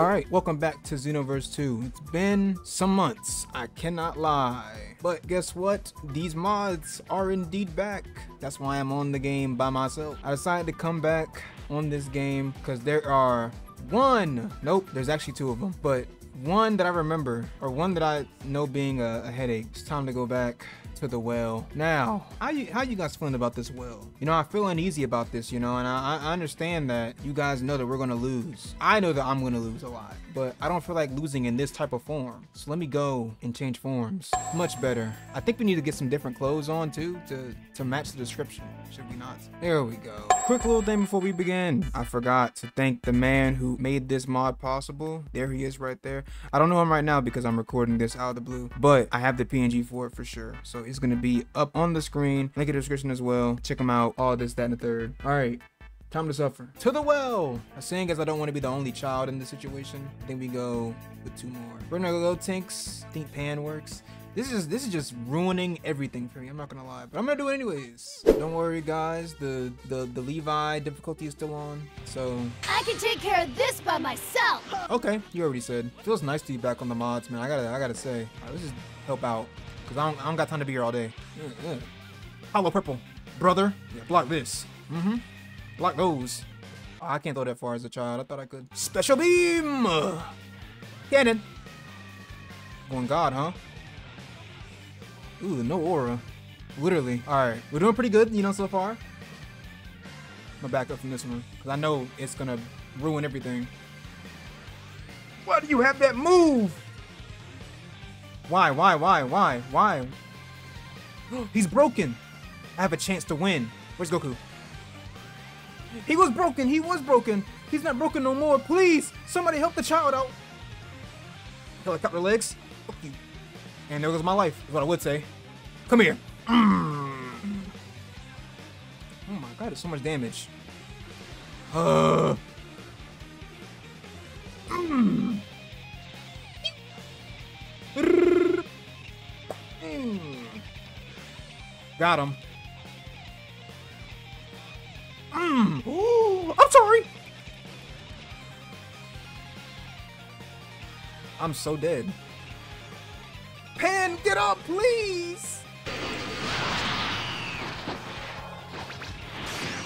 Alright, welcome back to Zunoverse 2. It's been some months, I cannot lie. But guess what? These mods are indeed back. That's why I'm on the game by myself. I decided to come back on this game because there are there's actually two of them. But one that I remember, or one that I know being a headache. It's time to go back to the well. Now, how you guys feeling about this well? You know, I feel uneasy about this, you know, and I understand that you guys know that we're gonna lose. I know that I'm gonna lose a lot, but I don't feel like losing in this type of form. So let me go and change forms. Much better. I think we need to get some different clothes on too to match the description, should we not? There we go. Quick little thing before we begin. I forgot to thank the man who made this mod possible. There he is right there. I don't know him right now because I'm recording this out of the blue, but I have the PNG for it for sure. So it's gonna be up on the screen. Link in the description as well. Check them out. All this, that, and the third. All right. Time to suffer. To the well! Seeing as I don't want to be the only child in this situation, I think we go with two more. We're gonna go Tinks. I think Pan works. This is just ruining everything for me. I'm not gonna lie, but I'm gonna do it anyways. Don't worry, guys. The Levi difficulty is still on, so I can take care of this by myself. Okay, you already said. Feels nice to be back on the mods, man. I gotta say, right, let's just help out because I don't got time to be here all day. Hollow Purple, brother. Yeah, block this. Block those. Oh, I can't throw that far as a child. I thought I could. Special Beam! Cannon. Going God, huh? Ooh, no aura. Literally. Alright, we're doing pretty good, you know, so far. I'm gonna back up from this one, because I know it's gonna ruin everything. Why do you have that move? Why? He's broken. I have a chance to win. Where's Goku? He was broken. He's not broken no more. Please, somebody help the child out. Helicopter legs. Fuck you. And there goes my life, is what I would say. Come here. Oh my God, there's so much damage. Got him. Ooh, I'm sorry. I'm so dead. Pan, get up, please.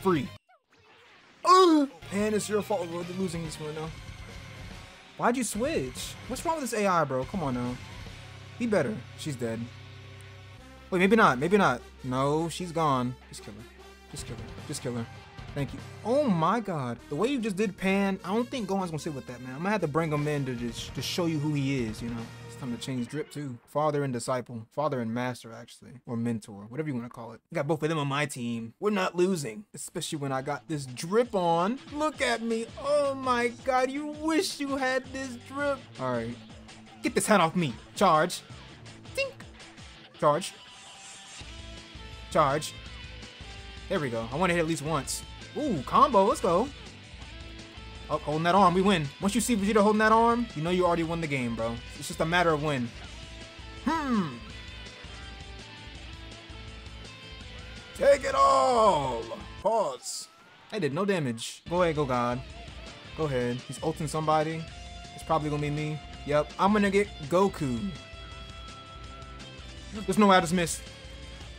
Free. Pan, it's your fault we're losing this one now. Why'd you switch? What's wrong with this AI, bro? Come on now. Be better. She's dead. Wait, maybe not. Maybe not. No, she's gone. Just kill her. Just kill her. Just kill her. Thank you. Oh my God. The way you just did Pan, I don't think Gohan's gonna sit with that, man. I'm gonna have to bring him in to just show you who he is, you know. It's time to change drip too. Father and disciple. Father and master, actually. Or mentor. Whatever you wanna call it. I got both of them on my team. We're not losing. Especially when I got this drip on. Look at me. Oh my God. You wish you had this drip. All right. Get this hat off me. Charge. Tink. Charge. Charge. There we go. I wanna hit at least once. Ooh, combo, let's go. Oh, holding that arm, we win. Once you see Vegeta holding that arm, you know you already won the game, bro. It's just a matter of when. Take it all. Pause. I did no damage. Go ahead, go God. Go ahead. He's ulting somebody. It's probably gonna be me. Yep, I'm gonna get Goku. There's no way I just missed.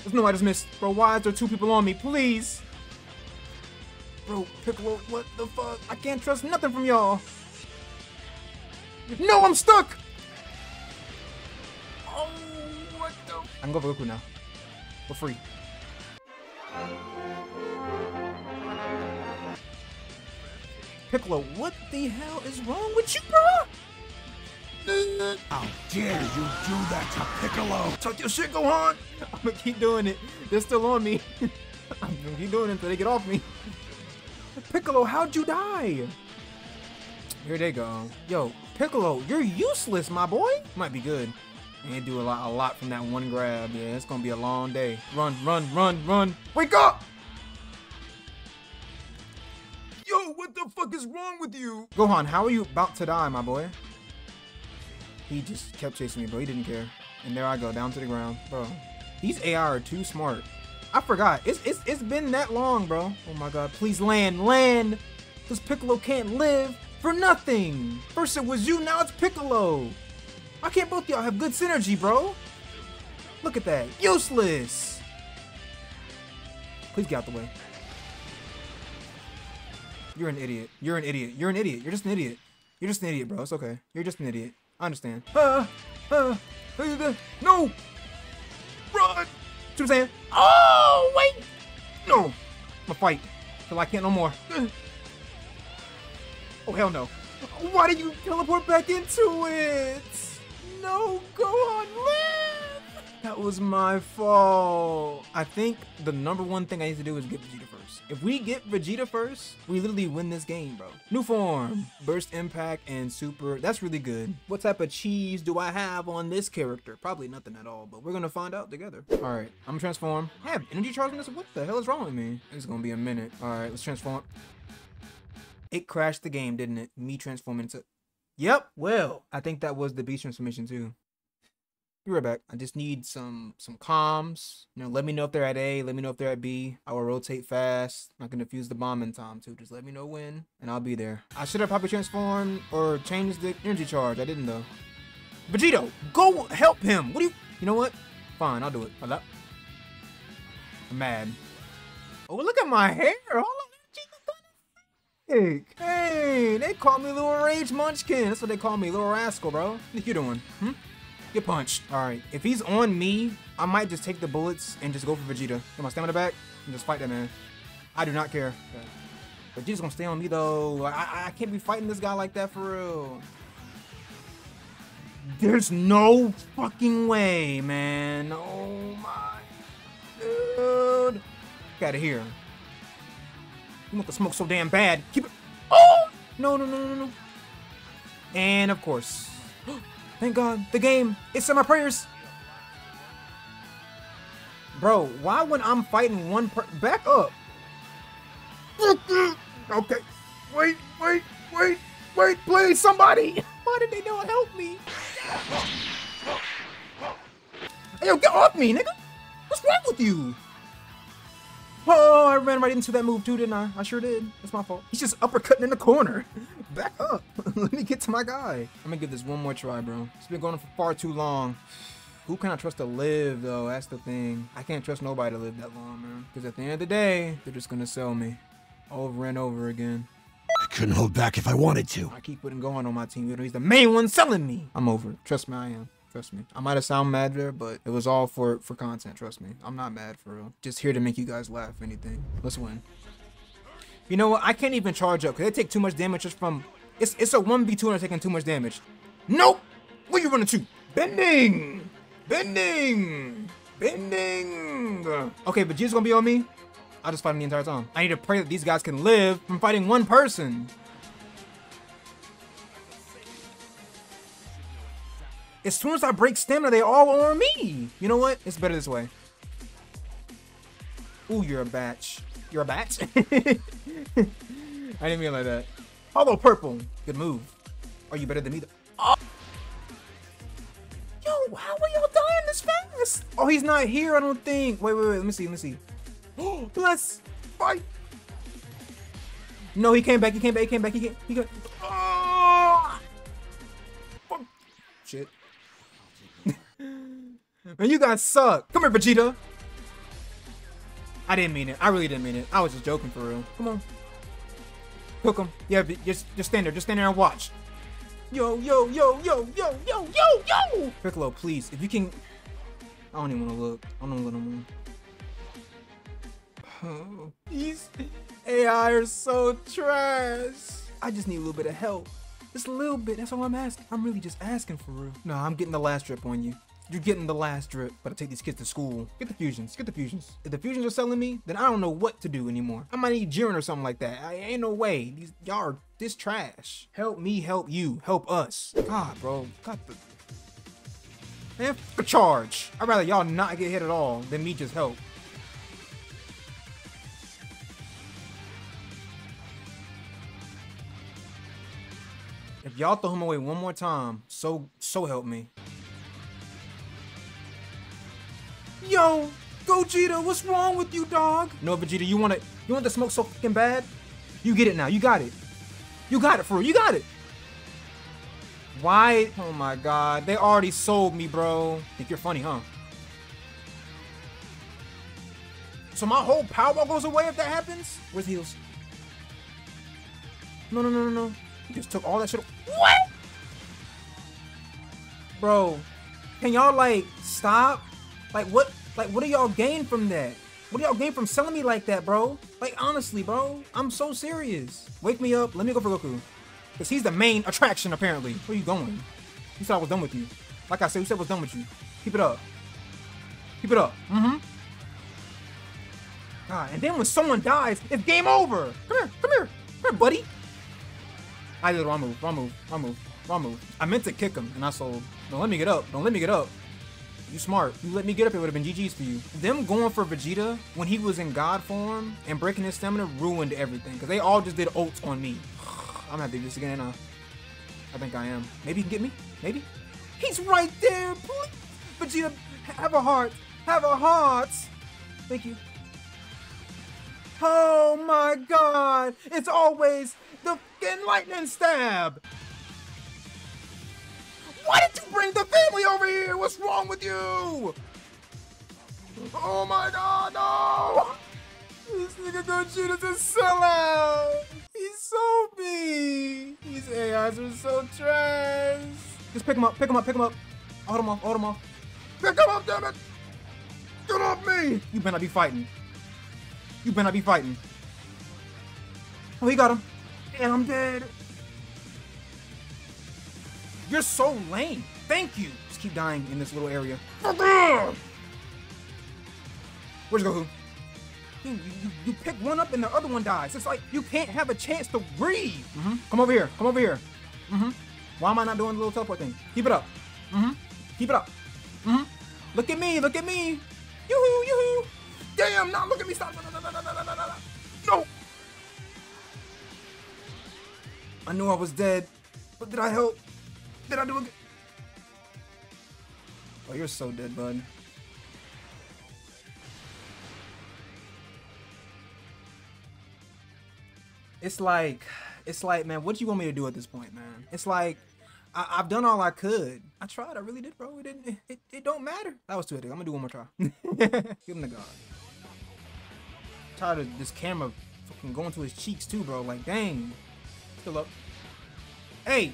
There's no way I just missed. Bro, why is there two people on me, please? Bro, Piccolo, what the fuck? I can't trust nothing from y'all. No, I'm stuck! Oh, what the... I can go for Goku now. For free. Piccolo, what the hell is wrong with you, bro? How dare you do that to Piccolo? Talk your shit, Gohan! I'm gonna keep doing it. They're still on me. I'm gonna keep doing it until they get off me. Piccolo, how'd you die? Here they go. Yo, Piccolo, you're useless, my boy. Might be good. And do a lot from that one grab. Yeah, it's gonna be a long day. Run. Wake up! Yo, what the fuck is wrong with you? Gohan, how are you about to die, my boy? He just kept chasing me, bro. He didn't care. And there I go, down to the ground. Bro, these AI are too smart. I forgot. It's been that long, bro. Oh my God. Please land. Because Piccolo can't live. For nothing! First it was you, now it's Piccolo! Why can't both y'all have good synergy, bro? Look at that. Useless! Please get out the way. You're an idiot. You're an idiot. You're an idiot. You're just an idiot. You're just an idiot, bro. It's okay. You're just an idiot. I understand. No! Run! See what I'm saying? Oh, wait! No! I'm gonna fight till I can't no more. Oh, hell no. Why did you teleport back into it? No, Gohan, live! That was my fault. I think the #1 thing I need to do is get Vegeta first. If we get Vegeta first, we literally win this game, bro. New form, burst impact and super. That's really good. What type of cheese do I have on this character? Probably nothing at all, but we're gonna find out together. All right, I'm gonna transform. I have energy charge on this? What the hell is wrong with me? It's gonna be a minute. All right, let's transform. It crashed the game, didn't it? Me transforming into... Yep, well, I think that was the beast transformation too. Be right back. I just need some comms. You know, let me know if they're at A, let me know if they're at B. I will rotate fast. I'm not gonna defuse the bomb in time too. Just let me know when, and I'll be there. I should have probably transformed or changed the energy charge. I didn't though. Vegito, go help him. What do you... You know what? Fine, I'll do it. I'm mad. Oh, look at my hair. Hold on. Hey, they call me Little Rage Munchkin. That's what they call me, Little Rascal, bro. What you doing? Hmm? Get punched. All right, if he's on me, I might just take the bullets and just go for Vegeta. Get my stamina back and just fight that man. I do not care. Okay. Vegeta's gonna stay on me though. I can't be fighting this guy like that for real. There's no fucking way, man. Oh my dude. Get out of here. You want the smoke so damn bad. Keep it. Oh! No. And of course. Thank God. The game. It's in my prayers. Bro, why when I'm fighting one person? Back up. Okay. Wait, please, somebody. Why did they not help me? Hey, yo, get off me, nigga. What's wrong with you? Oh, I ran right into that move too, didn't I? I sure did. That's my fault. He's just uppercutting in the corner. Back up. Let me get to my guy. I'm gonna give this one more try, bro. It's been going on for far too long. Who can I trust to live, though? That's the thing. I can't trust nobody to live that long, man. Because at the end of the day, they're just gonna sell me over and over again. I couldn't hold back if I wanted to. I keep putting Gohan on my team. You know, he's the main one selling me. I'm over it. Trust me, I am. Trust me. I might have sound mad there, but it was all for content. Trust me. I'm not mad for real. Just here to make you guys laugh if anything. Let's win. You know what? I can't even charge up because they take too much damage just from... It's a 1v2 and they're taking too much damage. Nope! Where you running to? Bending! Bending! Bending! Okay, but Vegeta's gonna be on me. I'll just fight him the entire time. I need to pray that these guys can live from fighting one person. As soon as I break stamina, they all on me. You know what? It's better this way. Ooh, you're a batch. You're a batch? I didn't mean like that. Hollow Purple. Good move. Are you better than me though? Oh. Yo, how are y'all dying this fast? Oh, he's not here, I don't think. Wait. Let me see. Let's fight. No, he came back. He came. Oh. Fuck. Shit. Man, you guys suck. Come here, Vegeta. I didn't mean it. I really didn't mean it. I was just joking for real. Come on. Cook him. Yeah, just stand there. Just stand there and watch. Yo. Piccolo, please. If you can... I don't even want to look. I don't want to look no more. Oh, these AI are so trash. I just need a little bit of help. Just a little bit. That's all I'm asking. I'm really just asking for real. No, I'm getting the last drip on you. You're getting the last drip, but I take these kids to school. Get the fusions. If the fusions are selling me, then I don't know what to do anymore. I might need Jiren or something like that. I ain't no way. These y'all are this trash. Help me, help you, help us. God, bro. God, man, for charge. I'd rather y'all not get hit at all than me just help. If y'all throw him away one more time, so help me. Yo, Gogeta, what's wrong with you, dog? No, Vegeta, you want the smoke so fucking bad? You get it now. You got it. You got it, Fru. You got it. Why? Oh my god. They already sold me, bro. Think you're funny, huh? So my whole powerball goes away if that happens? Where's the heals? No, no, no, no, no. You just took all that shit. What? Bro, can y'all, like, stop? Like, what do y'all gain from that? What do y'all gain from selling me like that, bro? Like, honestly, bro, I'm so serious. Wake me up. Let me go for Goku. Because he's the main attraction, apparently. Where you going? You said I was done with you. Like I said, you said I was done with you. Keep it up. Keep it up. Mm-hmm. God, and then when someone dies, it's game over. Come here. Come here. Come here, buddy. I did the wrong move. Wrong move. Wrong move. Wrong move. I meant to kick him, and I sold. Don't let me get up. Don't let me get up. You smart. You let me get up, it would have been GG's for you. Them going for Vegeta when he was in God form and breaking his stamina ruined everything. Because they all just did ults on me. I'm gonna have to do this again, ain't I think I am. Maybe he can get me? Maybe? He's right there! Please. Vegeta, have a heart! Have a heart! Thank you. Oh my god! It's always the fucking lightning stab! Why did you bring the family over here? What's wrong with you? Oh my god, no! This nigga Gogeta's a sellout! He's so mean! These AIs are so trash! Just pick him up, pick him up, pick him up! Hold him off, hold him off! Pick him up, damn it! Get off me! You better not be fighting. You better not be fighting. Oh, he got him. And I'm dead. You're so lame. Thank you. Just keep dying in this little area. Where's Goku? You pick one up and the other one dies. It's like you can't have a chance to breathe. Mm-hmm. Come over here. Come over here. Mm-hmm. Why am I not doing the little teleport thing? Keep it up. Mm-hmm. Keep it up. Mm-hmm. Look at me. Look at me. Yoo-hoo, yoo-hoo. Damn, now look at me. Stop. No. I knew I was dead, but did I help? Did I do it? Oh, you're so dead, bud. It's like, man, what do you want me to do at this point, man? It's like, I've done all I could. I tried. I really did, bro. It didn't. It don't matter. That was too hectic. I'm gonna do one more try. Give him the god. I'm tired of this camera fucking going to his cheeks too, bro. Like, dang. Still up. Hey.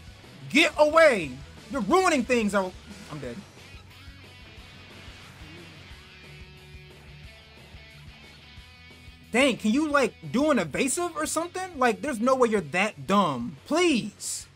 Get away! You're ruining things! Oh, I'm dead. Dang, can you, like, do an evasive or something? Like, there's no way you're that dumb. Please!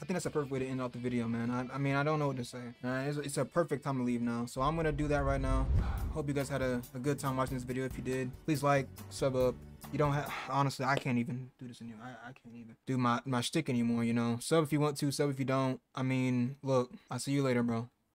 I think that's a perfect way to end off the video, man. I mean, I don't know what to say. It's a perfect time to leave now. So I'm gonna do that right now. Hope you guys had a good time watching this video. If you did, please like, sub up. You don't have, honestly, I can't even do this anymore. I can't even do my shtick anymore, you know? Sub if you want to, sub if you don't. I mean, look, I'll see you later, bro.